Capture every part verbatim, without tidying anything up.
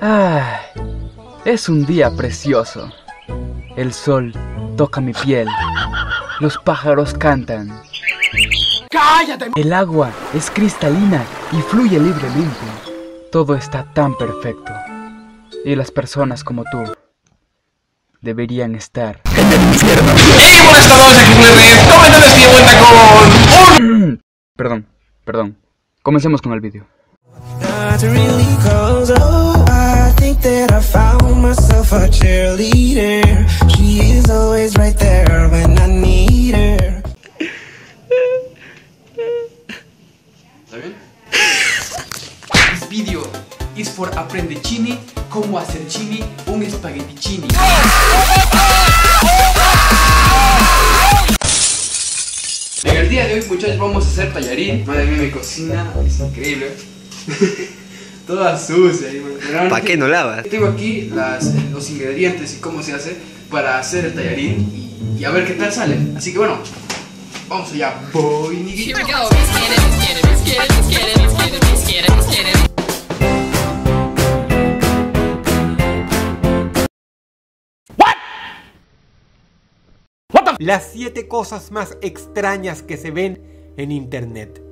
Ah, es un día precioso. El sol toca mi piel. Los pájaros cantan. ¡Cállate! El agua es cristalina y fluye libremente. Todo está tan perfecto. Y las personas como tú deberían estar en el infierno. Y buenas tardes, aquí Skrillex. ¿Cómo están? Estoy de vuelta con un... Perdón, perdón. Comencemos con el vídeo. ¿Está bien? This video is for aprende chini, cómo hacer chini, un espagueti chini. En el día de hoy, muchachos, vamos a hacer tallarín. Madre mía, mi cocina es increíble. Toda sucia. ¿Para qué no lavas? Tengo aquí las, los ingredientes y cómo se hace para hacer el tallarín y, y a ver qué tal sale. Así que bueno, vamos allá. Voy, Nigui. Las siete cosas más extrañas que se ven en internet.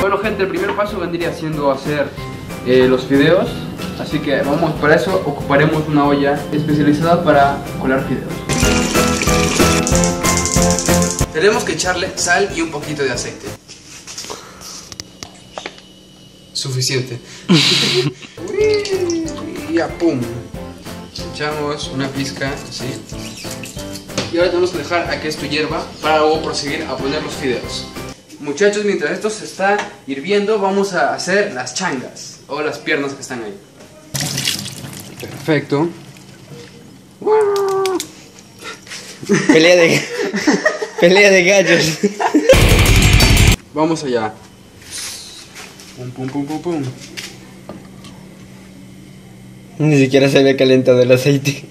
Bueno, gente, el primer paso vendría siendo hacer eh, los fideos. Así que vamos, para eso ocuparemos una olla especializada para colar fideos. Tenemos que echarle sal y un poquito de aceite. Suficiente. Y ya, pum. Echamos una pizca así. Y ahora tenemos que dejar a que esto hierva para luego proseguir a poner los fideos. Muchachos, mientras esto se está hirviendo, vamos a hacer las changas o las piernas que están ahí. Perfecto. Pelea de, pelea de gallos. Vamos allá. Pum, pum, pum, pum, pum. Ni siquiera se había calentado el aceite.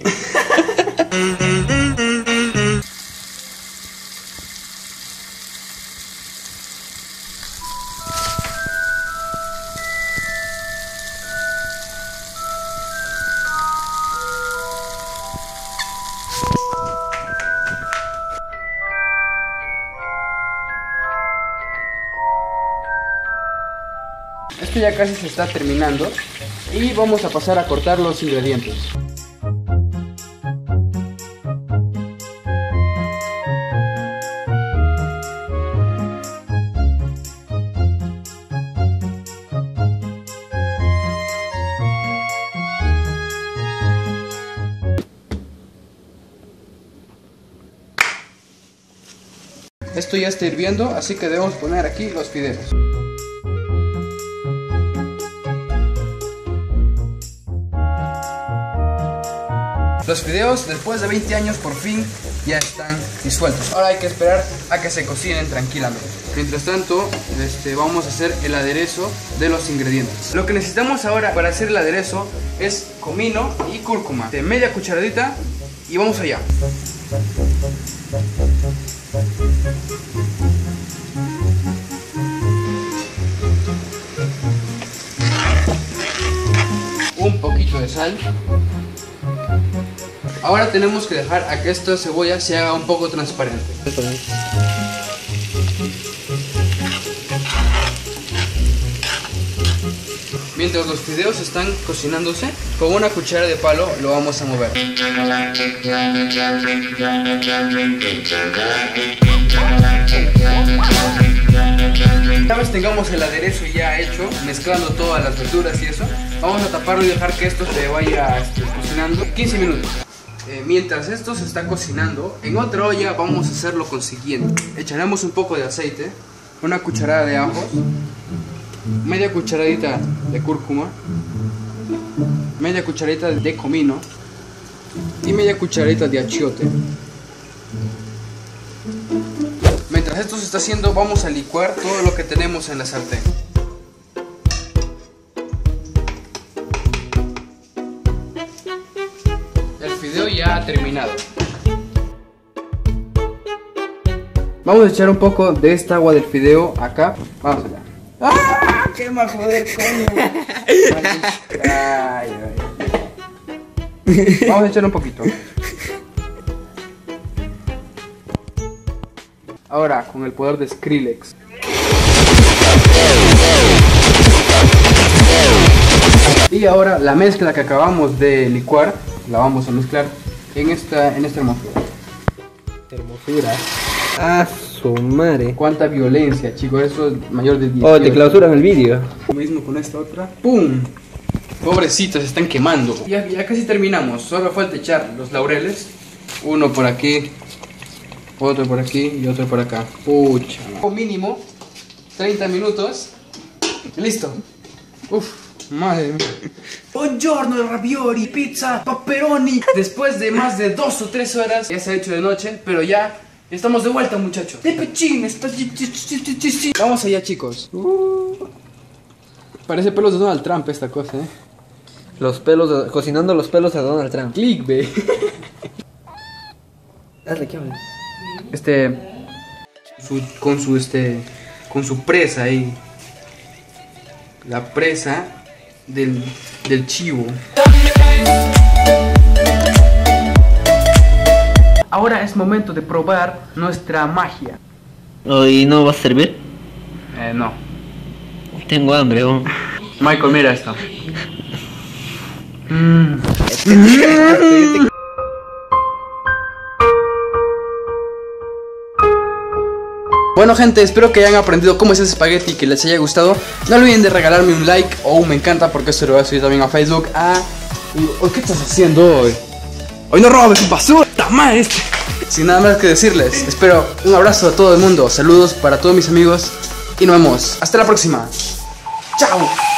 Esto ya casi se está terminando y vamos a pasar a cortar los ingredientes. Esto ya está hirviendo, así que debemos poner aquí los fideos. Los fideos, después de veinte años, por fin ya están disueltos. Ahora hay que esperar a que se cocinen tranquilamente. Mientras tanto, este, vamos a hacer el aderezo de los ingredientes. Lo que necesitamos ahora para hacer el aderezo es comino y cúrcuma. De media cucharadita y vamos allá. Un poquito de sal. Ahora tenemos que dejar a que esta cebolla se haga un poco transparente. Mientras los fideos están cocinándose, con una cuchara de palo lo vamos a mover. Una vez tengamos el aderezo ya hecho, mezclando todas las verduras y eso, vamos a taparlo y dejar que esto se vaya cocinando quince minutos. Eh, mientras esto se está cocinando, en otra olla vamos a hacer lo consiguiente. Echaremos un poco de aceite, una cucharada de ajos, media cucharadita de cúrcuma, media cucharadita de comino y media cucharadita de achiote. Mientras esto se está haciendo, vamos a licuar todo lo que tenemos en la sartén. El fideo ya ha terminado. Vamos a echar un poco de esta agua del fideo acá. Vamos allá. ¡Ah! ¡Qué más joder, coño! Ay, ay. Vamos a echar un poquito. Ahora, con el poder de Skrillex. Y ahora la mezcla que acabamos de licuar la vamos a mezclar en esta, en esta hermosura. Hermosura. Ah, su madre. Cuánta violencia, chicos, eso es mayor de diez. Oh, te clausuran el vídeo. Lo mismo con esta otra. ¡Pum! Pobrecitos, se están quemando. Ya, ya casi terminamos, solo falta echar los laureles. Uno por aquí, otro por aquí y otro por acá. Pucha. Mínimo treinta minutos. Listo. Uf, madre mía. Buongiorno, ravioli, pizza, pepperoni. Después de más de dos o tres horas, ya se ha hecho de noche, pero ya estamos de vuelta, muchachos. De pechín, está... Vamos allá, chicos. Uh, parece pelos de Donald Trump esta cosa, eh. Los pelos, de... cocinando los pelos a Donald Trump. Clickbait. Dale, ¿qué habla? Este, su, con su, este, con su presa ahí. La presa del, del chivo. Ahora es momento de probar nuestra magia. ¿Y no va a servir? Eh, no. Tengo hambre, ¿no? Michael, mira esto. mm. Bueno, gente, espero que hayan aprendido cómo es ese espagueti y que les haya gustado. No olviden de regalarme un like o un me encanta, porque eso lo voy a subir también a Facebook. Ah, ¿qué estás haciendo hoy? Hoy no robes, basura, madre. Sin nada más que decirles, espero un abrazo a todo el mundo, saludos para todos mis amigos y nos vemos. Hasta la próxima. Chao.